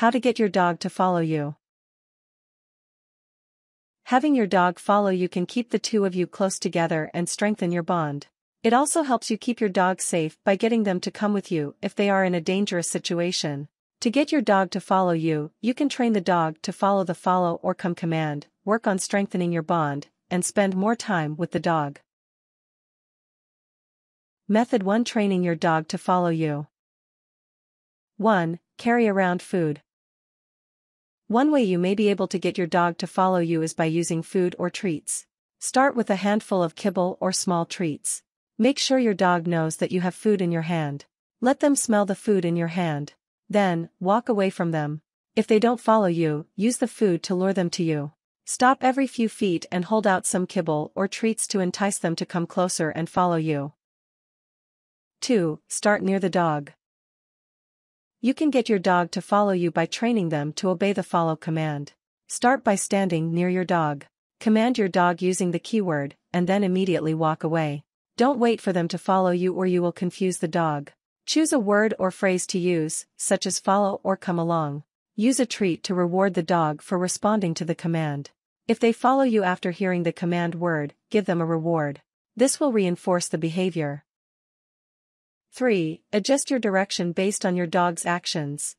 How to get your dog to follow you. Having your dog follow you can keep the two of you close together and strengthen your bond. It also helps you keep your dog safe by getting them to come with you if they are in a dangerous situation. To get your dog to follow you, you can train the dog to follow the follow or come command, work on strengthening your bond, and spend more time with the dog. Method 1: Training your dog to follow you. 1. Carry around food. One way you may be able to get your dog to follow you is by using food or treats. Start with a handful of kibble or small treats. Make sure your dog knows that you have food in your hand. Let them smell the food in your hand. Then, walk away from them. If they don't follow you, use the food to lure them to you. Stop every few feet and hold out some kibble or treats to entice them to come closer and follow you. 2. Start near the dog. You can get your dog to follow you by training them to obey the follow command. Start by standing near your dog. Command your dog using the keyword, and then immediately walk away. Don't wait for them to follow you or you will confuse the dog. Choose a word or phrase to use, such as follow or come along. Use a treat to reward the dog for responding to the command. If they follow you after hearing the command word, give them a reward. This will reinforce the behavior. 3. Adjust your direction based on your dog's actions.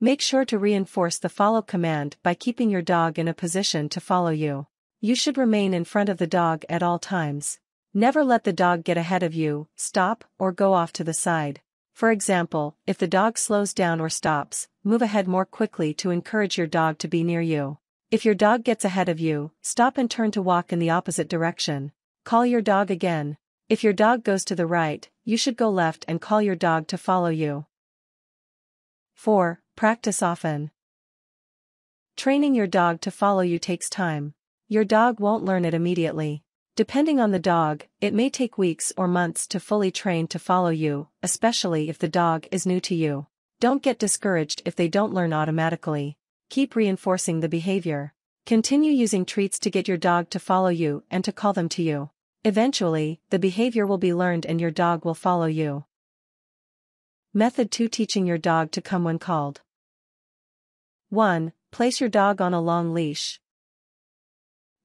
Make sure to reinforce the follow command by keeping your dog in a position to follow you. You should remain in front of the dog at all times. Never let the dog get ahead of you, stop, or go off to the side. For example, if the dog slows down or stops, move ahead more quickly to encourage your dog to be near you. If your dog gets ahead of you, stop and turn to walk in the opposite direction. Call your dog again. If your dog goes to the right, you should go left and call your dog to follow you. 4. Practice often. Training your dog to follow you takes time. Your dog won't learn it immediately. Depending on the dog, it may take weeks or months to fully train to follow you, especially if the dog is new to you. Don't get discouraged if they don't learn automatically. Keep reinforcing the behavior. Continue using treats to get your dog to follow you and to call them to you. Eventually, the behavior will be learned and your dog will follow you. Method 2: Teaching your dog to come when called. 1. Place your dog on a long leash.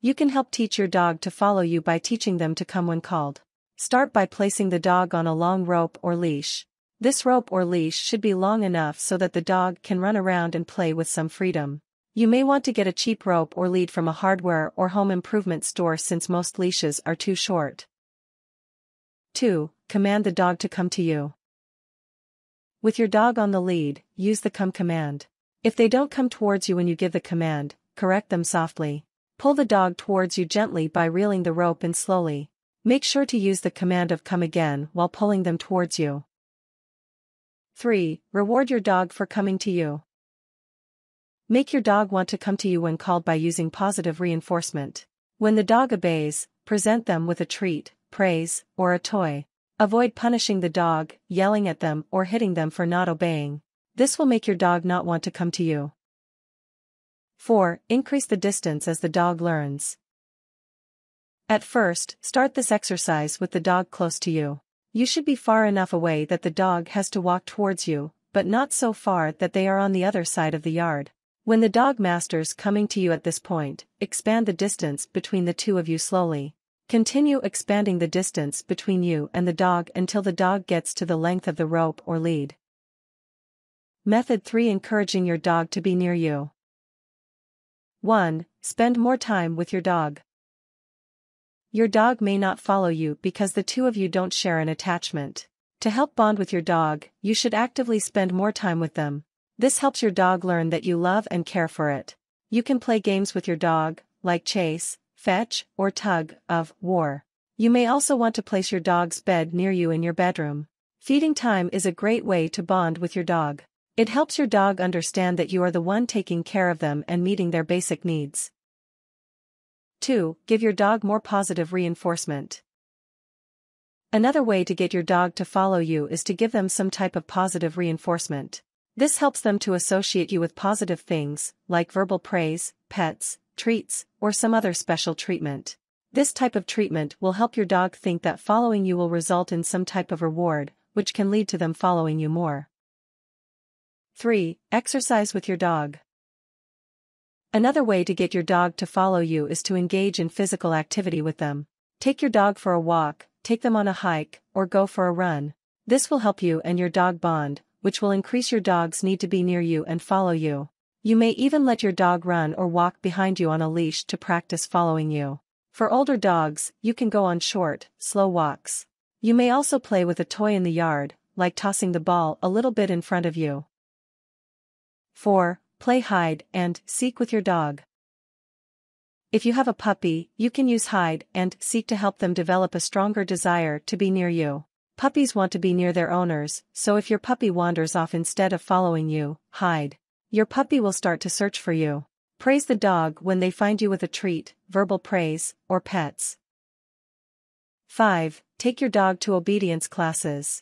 You can help teach your dog to follow you by teaching them to come when called. Start by placing the dog on a long rope or leash. This rope or leash should be long enough so that the dog can run around and play with some freedom. You may want to get a cheap rope or lead from a hardware or home improvement store since most leashes are too short. 2. Command the dog to come to you. With your dog on the lead, use the come command. If they don't come towards you when you give the command, correct them softly. Pull the dog towards you gently by reeling the rope in slowly. Make sure to use the command of come again while pulling them towards you. 3. Reward your dog for coming to you. Make your dog want to come to you when called by using positive reinforcement. When the dog obeys, present them with a treat, praise, or a toy. Avoid punishing the dog, yelling at them, or hitting them for not obeying. This will make your dog not want to come to you. 4. Increase the distance as the dog learns. At first, start this exercise with the dog close to you. You should be far enough away that the dog has to walk towards you, but not so far that they are on the other side of the yard. When the dog masters coming to you at this point, expand the distance between the two of you slowly. Continue expanding the distance between you and the dog until the dog gets to the length of the rope or lead. Method 3: Encouraging your dog to be near you. 1. Spend more time with your dog. Your dog may not follow you because the two of you don't share an attachment. To help bond with your dog, you should actively spend more time with them. This helps your dog learn that you love and care for it. You can play games with your dog, like chase, fetch, or tug of war. You may also want to place your dog's bed near you in your bedroom. Feeding time is a great way to bond with your dog. It helps your dog understand that you are the one taking care of them and meeting their basic needs. 2. Give your dog more positive reinforcement. Another way to get your dog to follow you is to give them some type of positive reinforcement. This helps them to associate you with positive things, like verbal praise, pets, treats, or some other special treatment. This type of treatment will help your dog think that following you will result in some type of reward, which can lead to them following you more. 3. Exercise with your dog. Another way to get your dog to follow you is to engage in physical activity with them. Take your dog for a walk, take them on a hike, or go for a run. This will help you and your dog bond, which will increase your dog's need to be near you and follow you. You may even let your dog run or walk behind you on a leash to practice following you. For older dogs, you can go on short, slow walks. You may also play with a toy in the yard, like tossing the ball a little bit in front of you. 4. Play hide and seek with your dog. If you have a puppy, you can use hide and seek to help them develop a stronger desire to be near you. Puppies want to be near their owners, so if your puppy wanders off instead of following you, hide. Your puppy will start to search for you. Praise the dog when they find you with a treat, verbal praise, or pets. 5. Take your dog to obedience classes.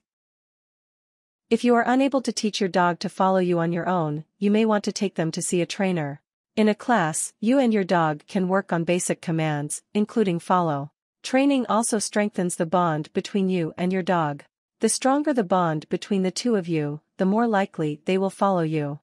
If you are unable to teach your dog to follow you on your own, you may want to take them to see a trainer. In a class, you and your dog can work on basic commands, including follow. Training also strengthens the bond between you and your dog. The stronger the bond between the two of you, the more likely they will follow you.